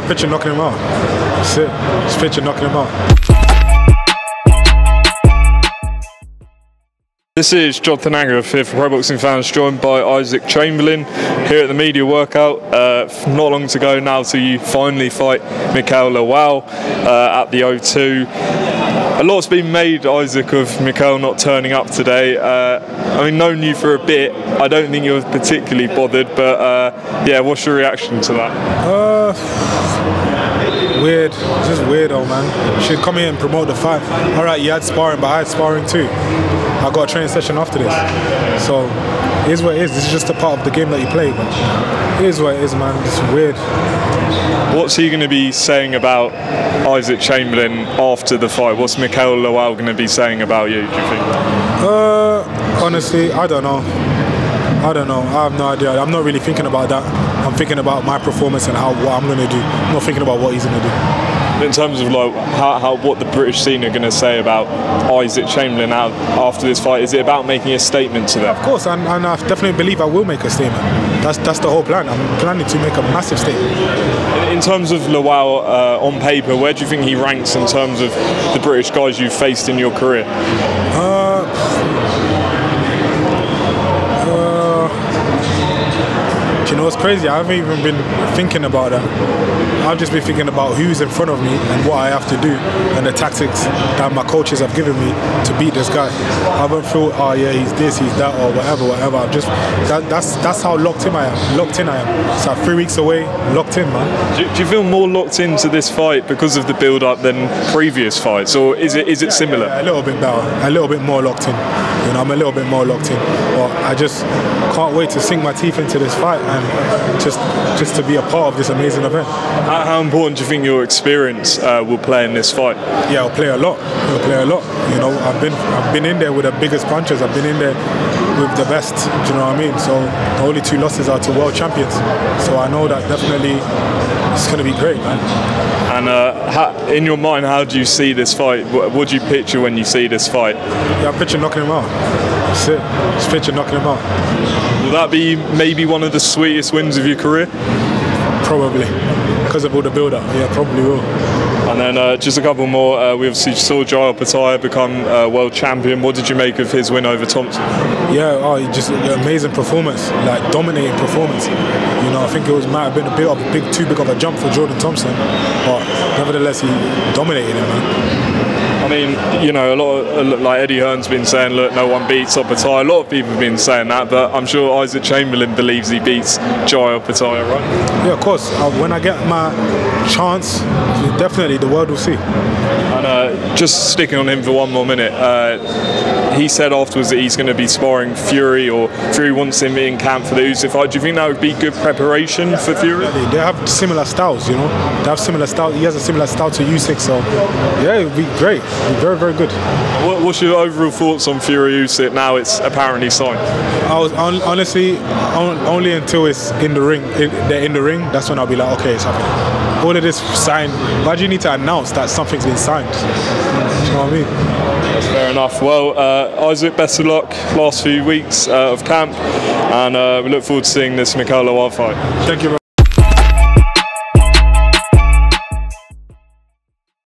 That pitcher knocking him out. That's it. This pitcher knocking him out. This is John Tanagov here for Pro Boxing Fans, joined by Isaac Chamberlain here at the media workout. Not long to go now till you finally fight Mikael Lawal at the O2. A lot's been made, Isaac, of Mikael not turning up today. I mean, known you for a bit, I don't think you're particularly bothered, but yeah, what's your reaction to that? Weird. It's just weird, old man. You should come here and promote the fight. All right, you had sparring, but I had sparring too. I got a training session after this. So, it is what it is. This is just a part of the game that you play, but it is what it is, man. It's weird. What's he going to be saying about Isaac Chamberlain after the fight? What's Mikael Lawal going to be saying about you, do you think? Honestly, I don't know. I don't know. I have no idea. I'm not really thinking about that. I'm thinking about my performance and what I'm going to do. I'm not thinking about what he's going to do. In terms of like what the British scene are going to say about Isaac Chamberlain after this fight, is it about making a statement to them? Of course, and I definitely believe I will make a statement. That's the whole plan. I'm planning to make a massive statement. In terms of Lawal on paper, where do you think he ranks in terms of the British guys you've faced in your career? Do you know what's crazy? I haven't even been thinking about that. I've just been thinking about who's in front of me and what I have to do and the tactics that my coaches have given me to beat this guy. I haven't thought, oh yeah, he's this, he's that, or whatever, whatever. I've just that's how locked in I am. It's like 3 weeks away, locked in, man. Do you feel more locked into this fight because of the build-up than previous fights, or is it similar? Yeah, a little bit better, a little bit more locked in. You know, I'm a little bit more locked in, but I just can't wait to sink my teeth into this fight and just to be a part of this amazing event. How important do you think your experience will play in this fight? Yeah, I'll play a lot. I'll play a lot. You know, I've been in there with the biggest punchers. I've been in there with the best. Do you know what I mean? So the only two losses are to world champions. So I know that definitely it's going to be great, man. And in your mind, how do you see this fight? What do you picture when you see this fight? Yeah, I picture knocking him out. That's it. Just picture knocking him out. Will that be maybe one of the sweetest wins of your career? Probably. Because of all the build-up, yeah, probably will. And then just a couple more, we obviously saw Jai Opetaia become world champion. What did you make of his win over Thompson? Yeah, just an amazing performance, like dominating performance. You know, I think it might have been too big of a jump for Jordan Thompson, but nevertheless, he dominated him, man. I mean, you know, a lot of, like Eddie Hearn's been saying, look, no one beats Opetaia. A lot of people have been saying that, but I'm sure Isaac Chamberlain believes he beats Jai Opetaia, right? Yeah, of course. When I get my chance, definitely the world will see. And just sticking on him for one more minute, he said afterwards that he's going to be sparring Fury, or Fury wants him in camp for the Usyk fight. Do you think that would be good preparation for Fury? Definitely. They have similar styles, you know. They have similar style. He has a similar style to Usyk, so yeah, it would be great. Very, very good. What's your overall thoughts on Fury Usyk now it's apparently signed? I was honestly only until it's in the ring. They're in the ring. That's when I'll be like, okay, it's happening. All of this signed. Why do you need to announce that something's been signed? Do you know what I mean? That's fair enough. Well, Isaac, best of luck. Last few weeks of camp, and we look forward to seeing this Mikael Lawal fight. Thank you very much.